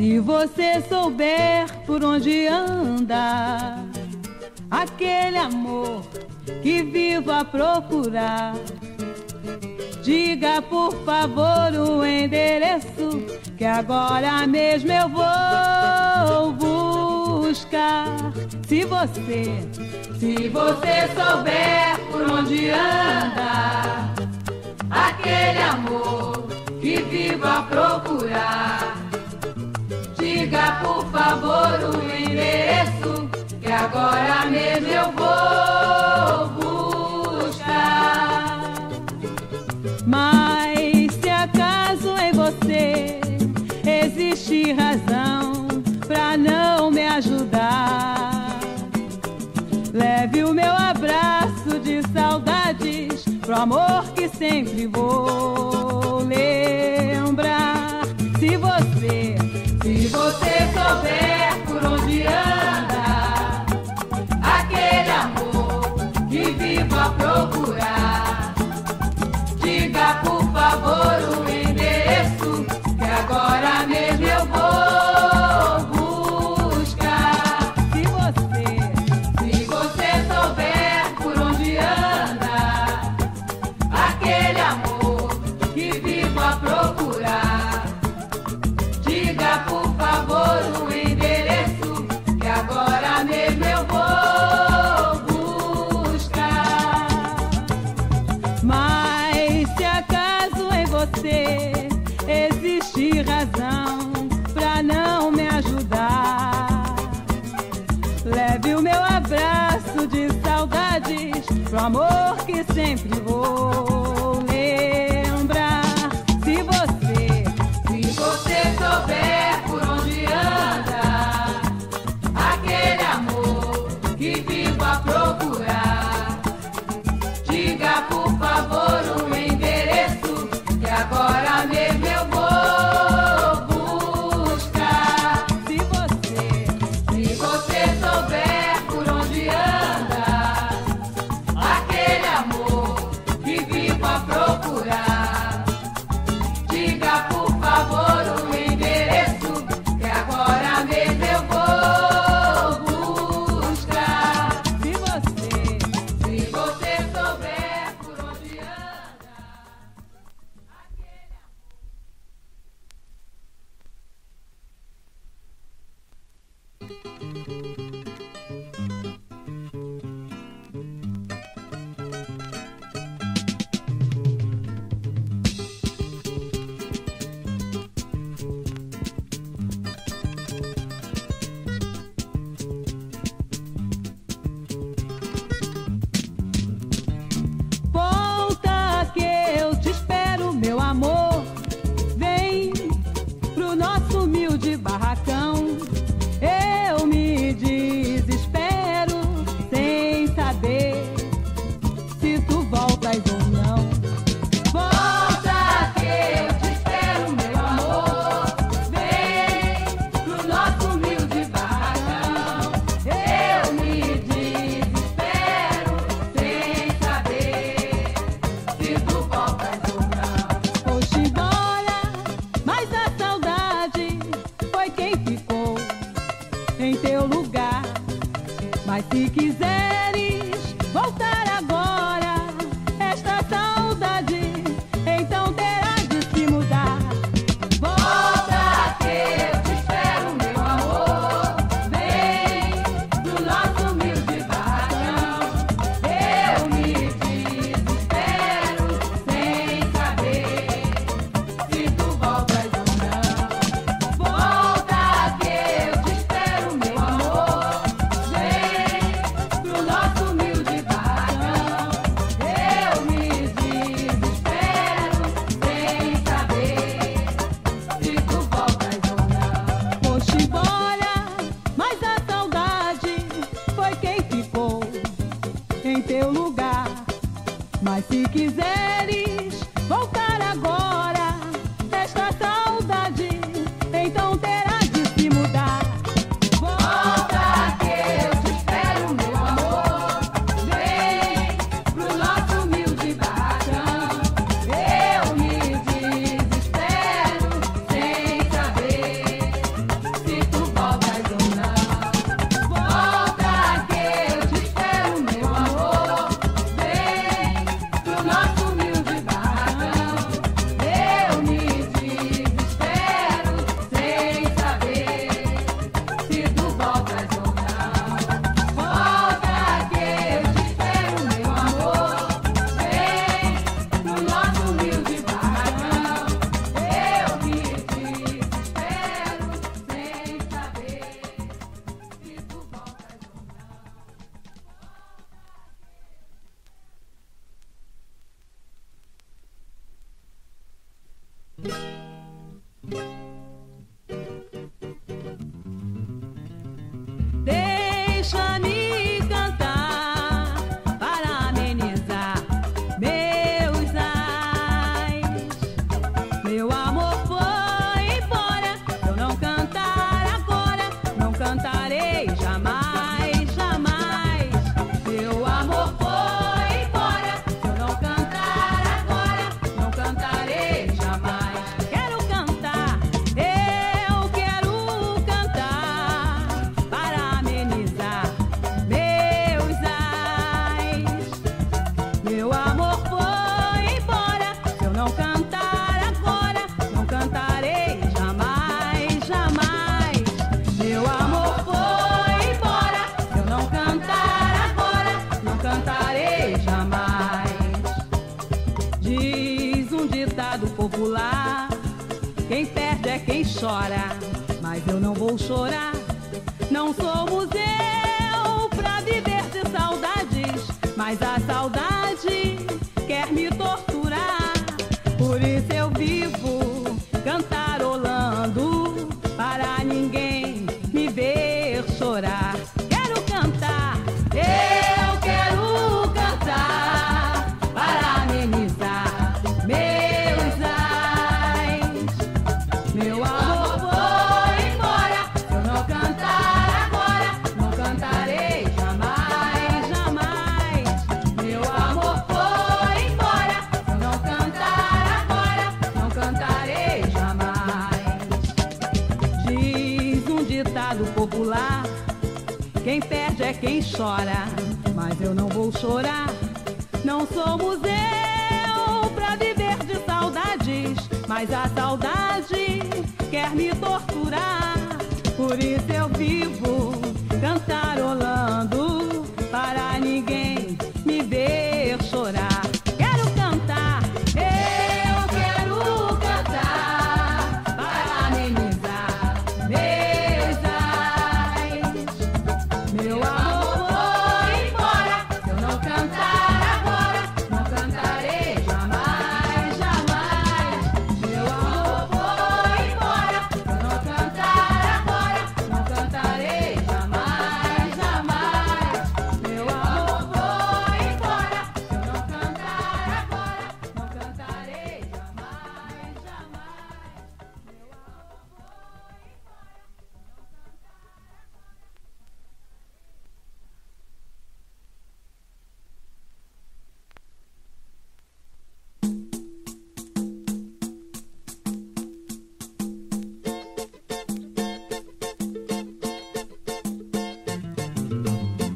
Se você souber por onde anda aquele amor que vivo a procurar, diga por favor o endereço, que agora mesmo eu vou buscar. Se você souber por onde anda aquele amor que vivo a procurar, diga por favor o endereço, que agora mesmo eu vou buscar. Mas se acaso em você existe razão pra não me ajudar, leve o meu abraço de saudades pro amor que sempre vou lembrar. Se você souber por onde anda aquele amor que vivo a procurar, diga por favor o endereço, que agora mesmo eu vou buscar. Se você souber por onde anda aquele amor que vivo a procurar, diga por favor o endereço, que agora mesmo eu vou buscar. Mas se acaso em você existe razão pra não me ajudar, leve o meu abraço de saudades pro amor que sempre vou lembrar. Se você souber por onde anda aquele amor que vivo a procurar, diga por favor o endereço, que agora mesmo eu vou buscar. Se você souber por onde anda aquele amor que vivo a procurar, diga por favor o endereço, que agora mesmo eu vou buscar. Se você souber por onde anda aquele amor.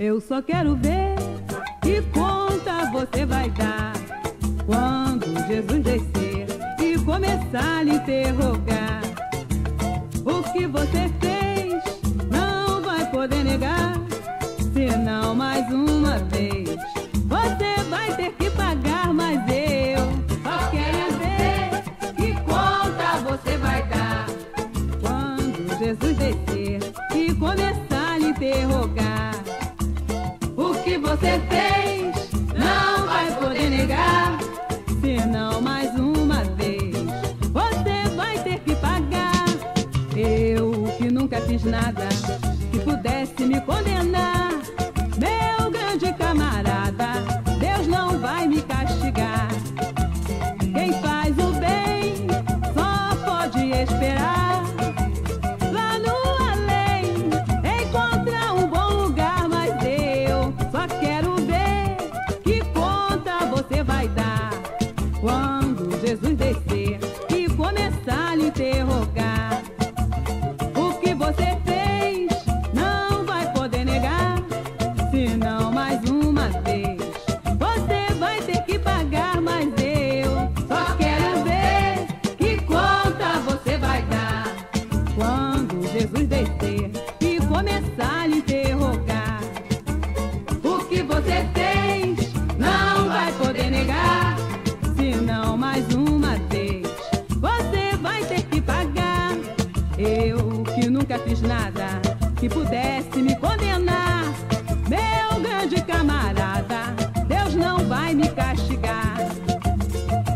Eu só quero ver que conta você vai dar quando Jesus descer e começar a lhe interrogar. O que você fez não vai poder negar, senão mais uma vez você vai ter que pagar. Mas eu só quero ver que conta você vai dar quando Jesus descer e começar a lhe interrogar. Você fez, não vai poder negar, senão mais uma vez você vai ter que pagar. Eu que nunca fiz nada que pudesse me condenar, meu grande camarada, Deus não vai me castigar. Quem faz o bem só pode esperar. Interrogar. O que você fez não vai poder negar, interrogar. O que você fez não vai poder negar. Se não mais uma vez você vai ter que pagar. Eu que nunca fiz nada que pudesse me condenar, meu grande camarada, Deus não vai me castigar.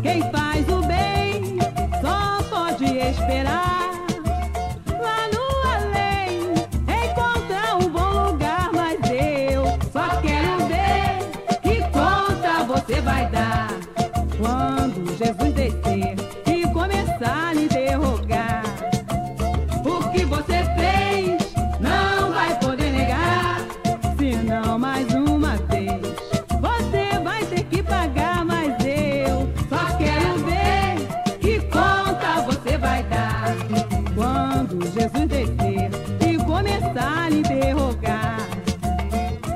Quem faz o bem só pode esperar. Quando Jesus descer e começar a lhe interrogar, o que você fez não vai poder negar. Se não mais uma vez você vai ter que pagar. Mas eu só quero ver que conta você vai dar. Quando Jesus descer e começar a lhe interrogar,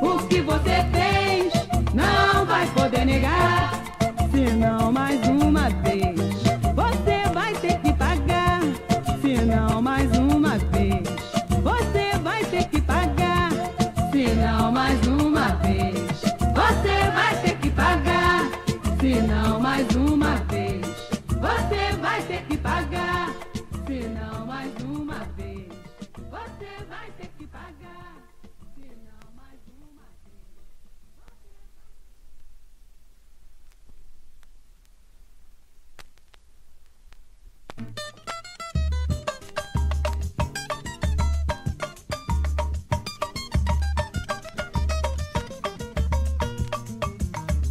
o que você fez não vai poder negar. Se não mais uma vez você vai ter que pagar. Se não mais uma vez você vai ter que pagar. Se não mais uma vez você vai ter que pagar. Se não mais uma vez você vai ter que pagar. Se não mais uma vez você vai ter que pagar. Se não mais uma vez.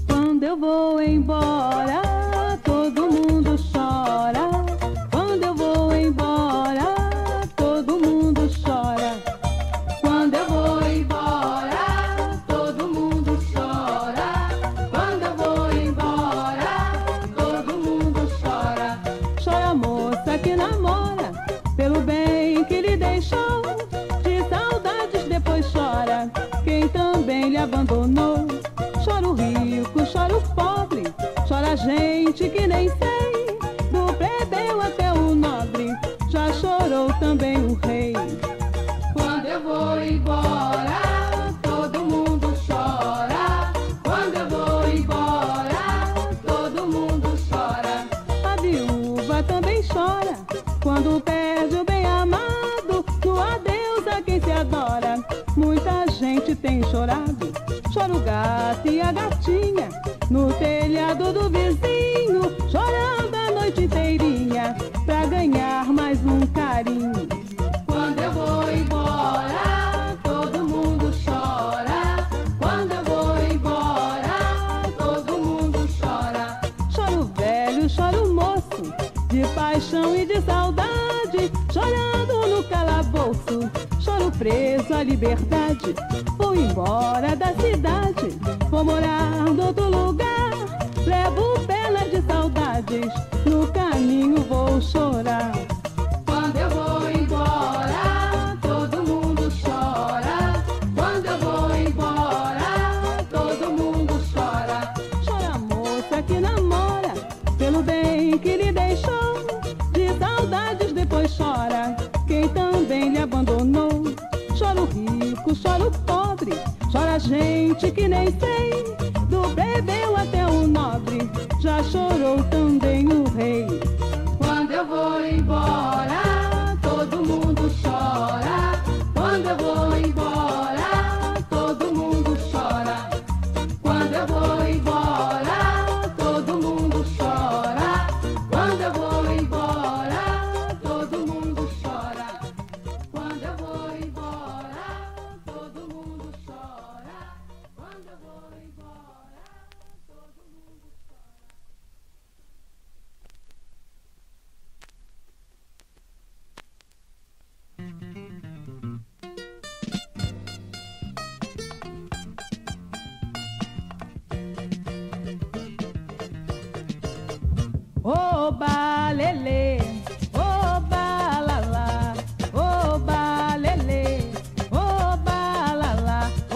Quando eu vou embora, todo mundo chora. Quando eu vou embora, todo mundo chora. Quando eu vou embora, todo mundo chora. Quando eu vou embora, todo mundo chora. Chora a moça que namora pelo bem que lhe deixou. De saudades depois chora quem também lhe abandonou. Chora o rico, chora o pobre, chora a gente que nem sei, do plebeu até o nobre, já chorou também o rei. Quando eu vou embora, todo mundo chora. Quando eu vou embora, todo mundo chora. A viúva também chora quando perde o bem-amado. No adeus a quem se adora, muita gente tem chorado. Chora o gato e a gatinha no telhado do vizinho, chorando a noite inteirinha pra ganhar mais um carinho. Quando eu vou embora, todo mundo chora. Quando eu vou embora, todo mundo chora. Chora o velho, chora o moço, de paixão e de saudade, chorando no calabouço. Choro preso à liberdade. Vou embora da cidade, vou morar em outro lugar. Levo penas de saudades, no caminho vou chorar. Quando eu vou embora, todo mundo chora. Quando eu vou embora, todo mundo chora. Chora a moça que namora pelo bem que lhe deixou. De saudades depois chora quem também lhe abandonou. Chora o rico, chora o pobre, chora a gente que nem sei, do plebeu até o nobre, já chorou também o rei. Quando eu vou embora, todo mundo chora. Quando eu vou embora, todo mundo chora. Quando eu vou embora, todo mundo chora. Quando eu vou embora, todo mundo chora. Quando eu vou embora, todo mundo chora. Quando eu vou embora, todo mundo chora. Oba, lelê. Oba, lelê, oba, lalá, oba.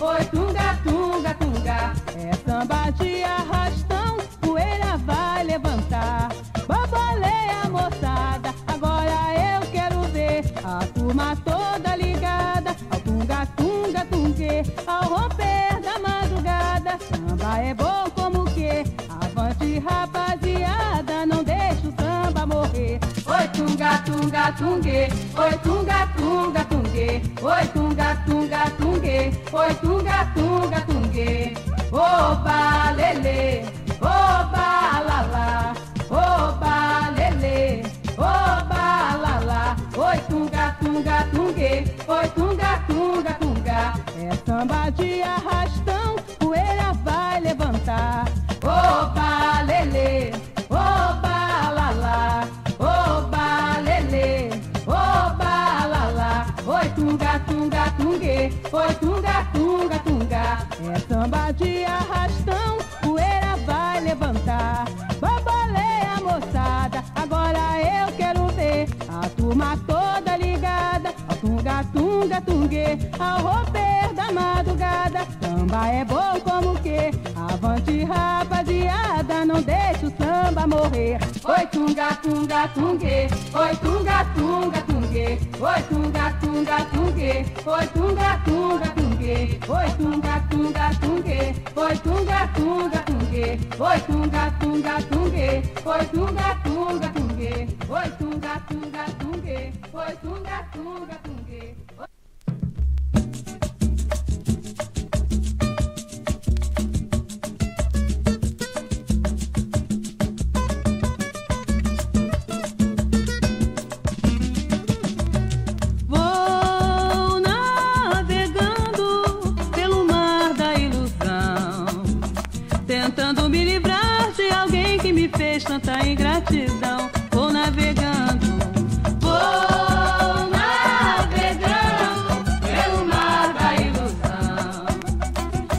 Foi tunga, tunga, tunga. É samba de arrastão, poeira vai levantar. Baboleia, moçada, agora eu quero ver a turma toda ligada ao tunga, tunga, tunguê. Ao romper da madrugada, samba é bom como quê? Avante, rapaziada, não deixa o samba morrer. Oi, tunga, tunga, tunguê. Oi, tunga, tunga, tunguê. Oi, tunga, tunga, tunguê. Oi, tunga, tunga, tunguê. Oba, lelê. Oba, lalá. Oba, lelê. Oba, lalá. Oi, tunga, tunga, tunguê. Oi, tunga, tunga, tunga. É samba de arrastão, poeira vai levantar. Oba, lelê. Oba, lalá. Oba, lelê. Oba, lalá. Oi, tunga, tunga, tunguê. Oi, tunga, tunga, tunga. É samba de arrastão, poeira vai levantar. Baboleia, moçada, agora eu quero ver a turma toda ligada ao tunga, tunga, tunguê. Ao romper da madrugada, samba é bom como quê? Avante, rapaziada, não deixa o samba morrer. Oi, tunga, tunga, tunguê. Oi, tunga, tunga, tunguê. Oi, tunga, tunga, tunguê. Oi, tunga, tunga, tunguê. Oi, tunga, tunga, tunguê. Oi, tunga, tunga, tunguê. Oi, tunga, tunga, tunguê. Oi, tunga, tunga, tunguê. Oi, tunga, tunga, tunguê. Oi, tunga, tunga, tunguê. Tanta ingratidão, vou navegando. Vou navegando pelo mar da ilusão,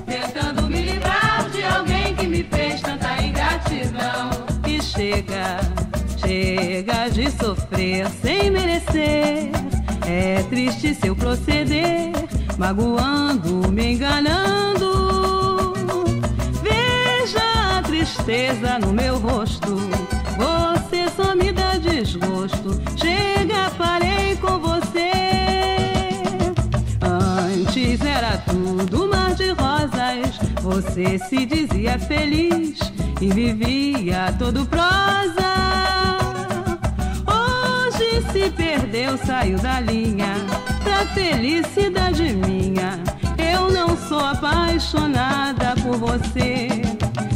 tentando me livrar de alguém que me fez tanta ingratidão. E chega, chega de sofrer sem merecer. É triste seu proceder, magoando, me enganando. Veja a tristeza no meu rosto, você só me dá desgosto. Chega, parei com você. Antes era tudo mar de rosas, você se dizia feliz e vivia todo prosa. Hoje se perdeu, saiu da linha, pra felicidade minha. Eu não sou apaixonada por você.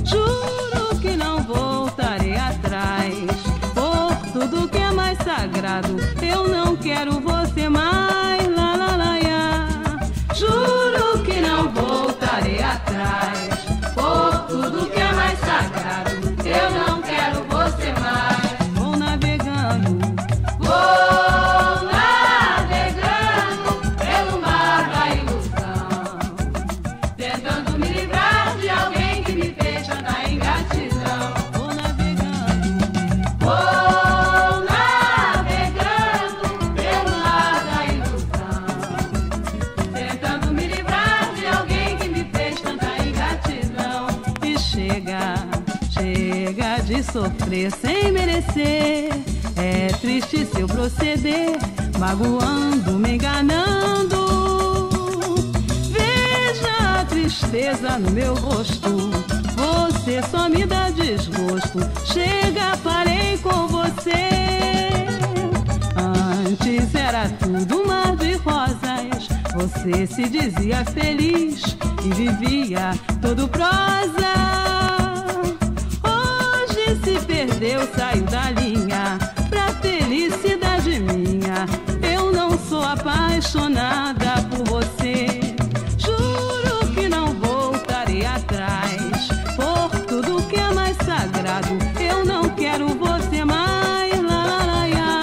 Juro que não voltarei atrás por tudo que é mais sagrado. Eu não quero você mais, lá, lá, lá, lá. Juro que não voltarei atrás por tudo que é mais sagrado. Eu não quero você mais. Vou navegando, vou navegando pelo mar da ilusão, tentando me livrar de alguém que me fez andar em gratidão. Vou navegando, vou navegando pelo mar da ilusão, tentando me livrar de alguém que me fez andar em gratidão. E chega, chega de sofrer sem merecer. É triste seu proceder, magoando, me enganando. Tristeza no meu rosto, você só me dá desgosto. Chega, parei com você. Antes era tudo mar de rosas, você se dizia feliz e vivia todo prosa. Hoje se perdeu, saiu da linha, pra felicidade minha. Eu não sou apaixonada por você. Eu não quero você mais, lá, lá, lá, lá.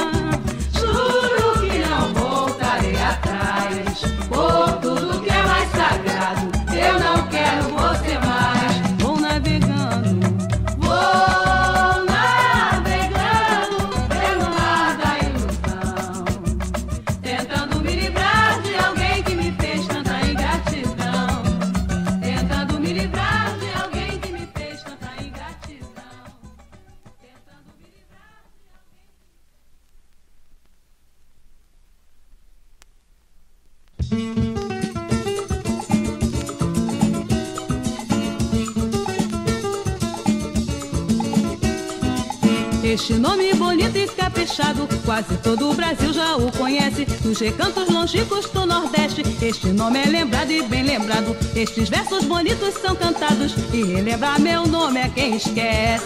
Juro que não voltarei atrás por tudo que é mais sagrado. Eu não quero você mais. Vou navegando, vou navegando Este nome bonito e caprichado, quase todo o Brasil já o conhece. Nos recantos longínquos do Nordeste, este nome é lembrado e bem lembrado. Estes versos bonitos são cantados e relembrar meu nome é quem esquece.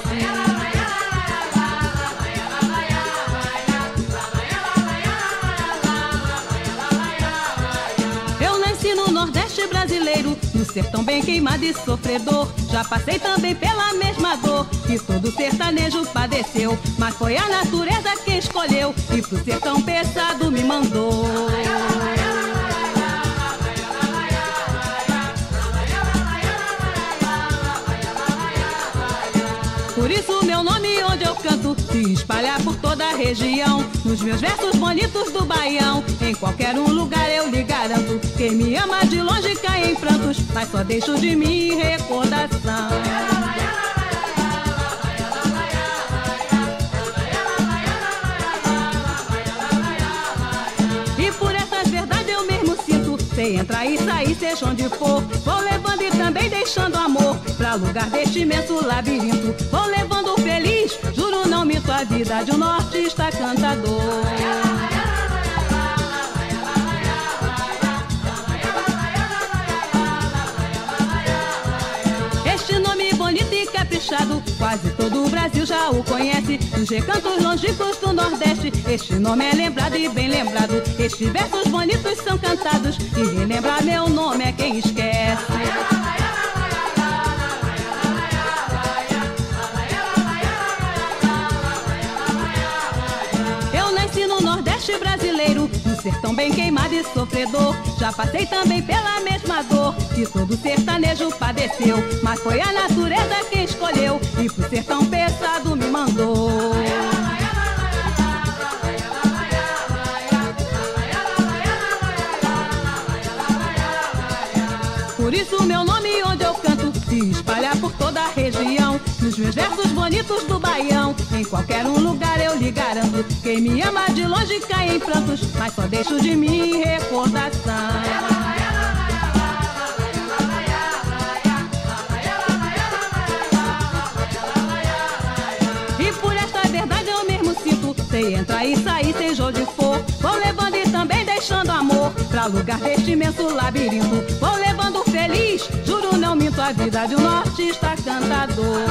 Eu nasci no Nordeste brasileiro, no sertão bem queimado e sofredor. Já passei também pela mesma dor que todo sertanejo padeceu, mas foi a natureza quem escolheu e pro sertão pesado me mandou. Por isso meu nome onde eu canto se espalha por toda a região. Nos meus versos bonitos do Baião, em qualquer um lugar eu lhe garanto, quem me ama de longe cai em prantos, mas só deixo de mim recordação. E por essas verdades eu mesmo sinto, sem entrar e sair, seja onde for, vou levando e também deixando amor pra lugar deste imenso labirinto. Vou levando feliz, juro não minto, a vida de um nortista cantador. Este nome bonito e caprichado, quase todo o Brasil já o conhece. Nos recantos longínquos do Nordeste, este nome é lembrado e bem lembrado. Estes versos bonitos são cantados e relembrar meu nome é quem esquece. Brasileiro, um sertão bem queimado e sofredor. Já passei também pela mesma dor que todo sertanejo padeceu, mas foi a natureza quem escolheu e pro sertão pesado me mandou. Por isso meu nome onde eu canto se espalha por toda a região. Nos meus versos bonitos do Baião, em qualquer um lugar eu lhe garanto, quem me ama de longe cai em prantos, mas só deixo de mim recordação. E por esta verdade eu mesmo sinto, sei entrar e sair, seja onde for, vou levando e também deixando amor pra lugar deste imenso labirinto. Vou levando feliz, juro não minto, a vida de um nortista cantador.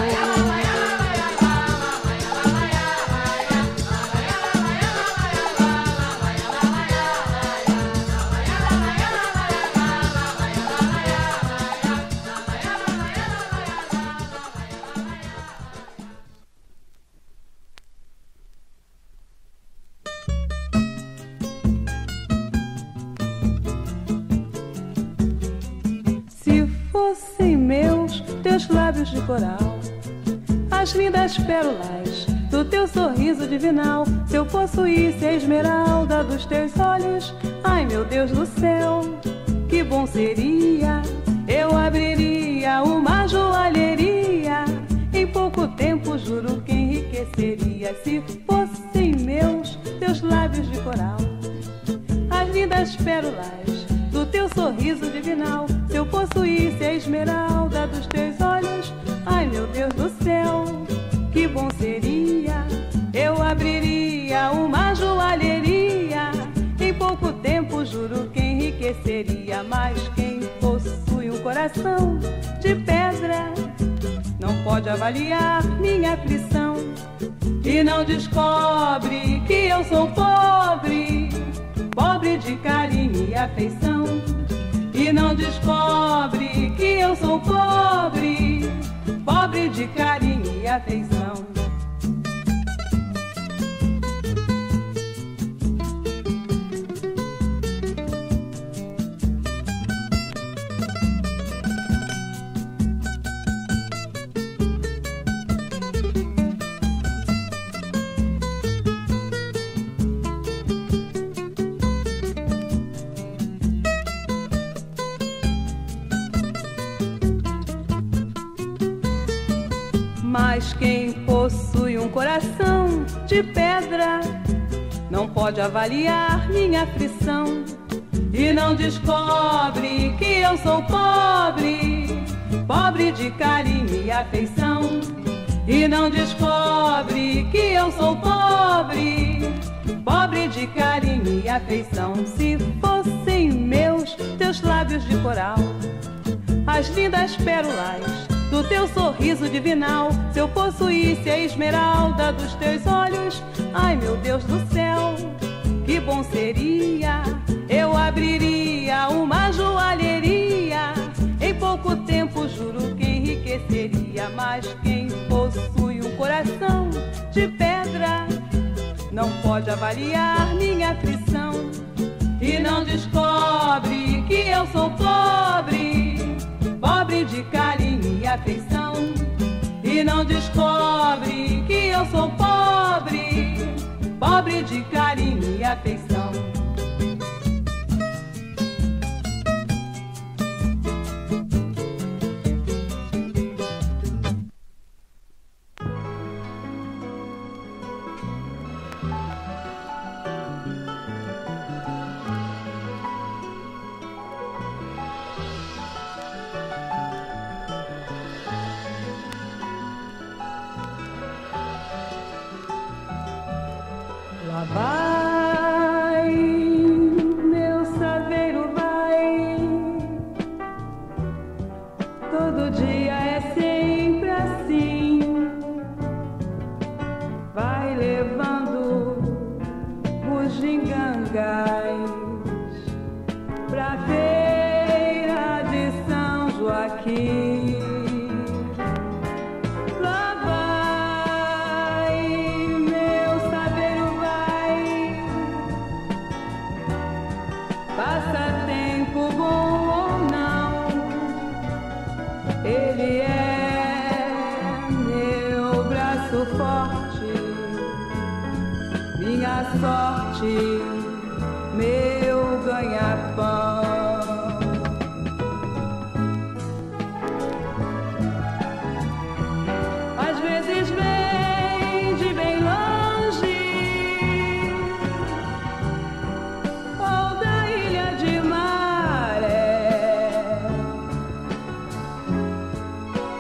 Lábios de coral, as lindas pérolas do teu sorriso divinal, se eu possuísse a esmeralda dos teus olhos, ai meu Deus do céu, que bom seria. Eu abriria uma joalheria, em pouco tempo juro que enriqueceria. Se fossem meus teus lábios de coral, as lindas pérolas do teu sorriso divinal, se eu possuísse a esmeralda dos teus olhos, ai meu Deus do céu, que bom seria. Eu abriria uma joalheria, em pouco tempo juro que enriqueceria. Mas quem possui um coração de pedra não pode avaliar minha aflição, e não descobre que eu sou pobre, pobre de carinho e afeição. E não descobre que eu sou pobre, pobre de carinho e afeição. Mas quem possui um coração de pedra não pode avaliar minha aflição, e não descobre que eu sou pobre, pobre de carinho e afeição. E não descobre que eu sou pobre, pobre de carinho e afeição. Se fossem meus teus lábios de coral, as lindas pérolas do teu sorriso divinal, se eu possuísse a esmeralda dos teus olhos, ai meu Deus do céu, que bom seria. Eu abriria uma joalheria, em pouco tempo juro que enriqueceria. Mas quem possui um coração de pedra não pode avaliar minha aflição. E não descobre que eu sou pobre, pobre de carinho e afeição. E não descobre que eu sou pobre, pobre de carinho e afeição. Vai, meu saveiro, vai. Todo dia é sempre assim. Vai levando os gingangás pra feira de São Joaquim. Sorte, meu ganha-pão. Às vezes vem de bem longe, ou da ilha de Maré.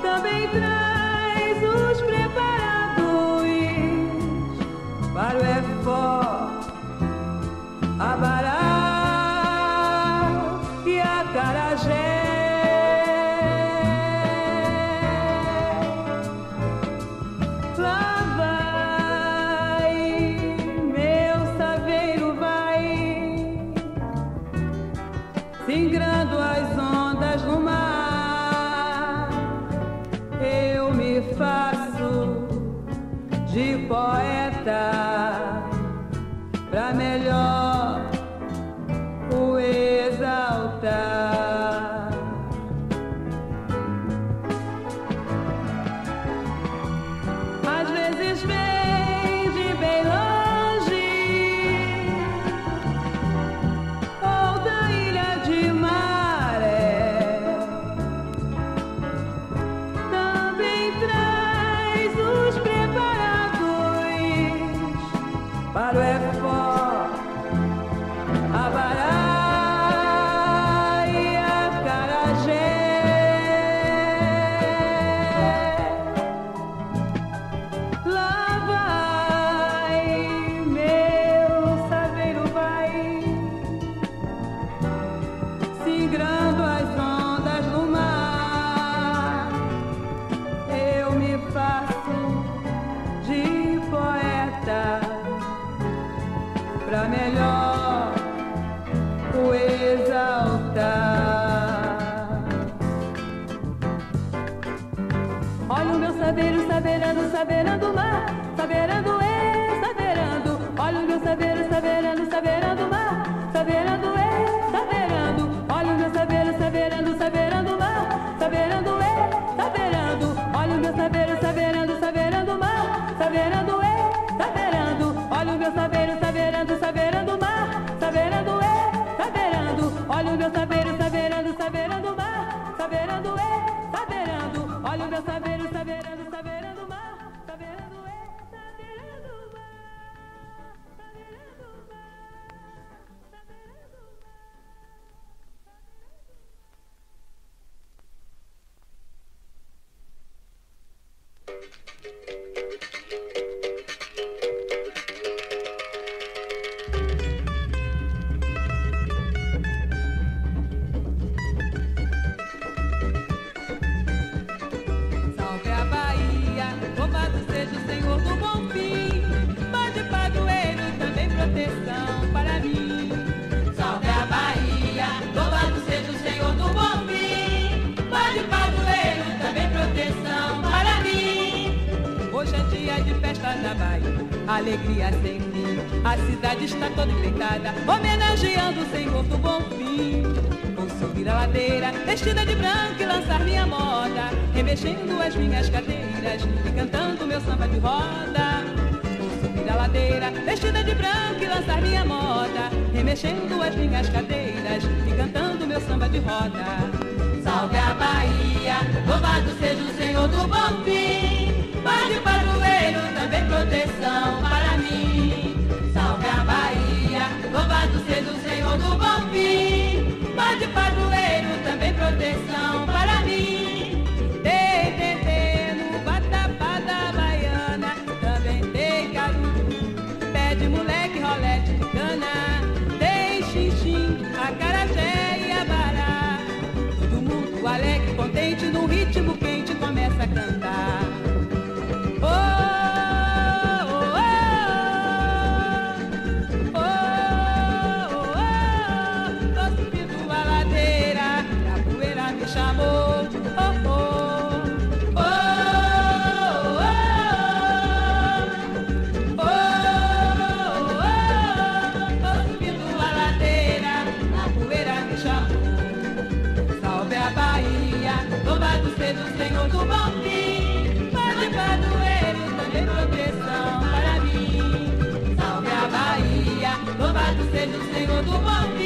Também traz os preparados para o abará e acarajé. Lá vai, meu saveiro vai, singrando as ondas no mar. Eu me faço de poeta pra melhor exaltar. Às vezes vem de bem longe, ou da ilha de Maré. Também traz os preparados para o forró, abará. Saberando, saberando o mar, saberando é, saberando. Olha o meu saber, saberando, saberando o mar, saberando é, saberando. Olha o meu saber, saberando, saberando o mar, saberando é, saberando. Olha o meu saber, saberando, saberando o mar, saberando é, saberando. Olha o meu saber, saberando, saberando o mar, saberando é, saberando. Olha o meu saber, saberando, saberando o mar, saberando é, saberando. Olha o meu saber, saberando. vai, alegria sem fim. A cidade está toda enfeitada, homenageando o Senhor do Bom Fim. Vou subir a ladeira, vestida de branco e lançar minha moda, remexendo as minhas cadeiras e cantando meu samba de roda. Vou subir a ladeira, vestida de branco e lançar minha moda, remexendo as minhas cadeiras e cantando meu samba de roda. Salve a Bahia, louvado seja o Senhor do Bom Fim. Padre padroeiro, também proteção para mim. Salve a Bahia, louvado seja o Senhor do Bom Fim. Padre padroeiro, também proteção para mim. Tem tentê no batapá da baiana, também tem caruru, pé de moleque, rolete de cana, tem xixim, acarajé e abará. Alegre, contente, num ritmo quente começa a cantar. Oh, oh, oh, oh, oh, oh, tô subindo a ladeira, a poeira me chamou. Oh, oh, oh, oh, oh, oh, oh, tô subindo a ladeira, a poeira me chamou. Louvado seja o Senhor do Bom Fim, Padre padroeiro, também proteção para mim. Salve a Bahia, louvado seja o Senhor do Bom Fim.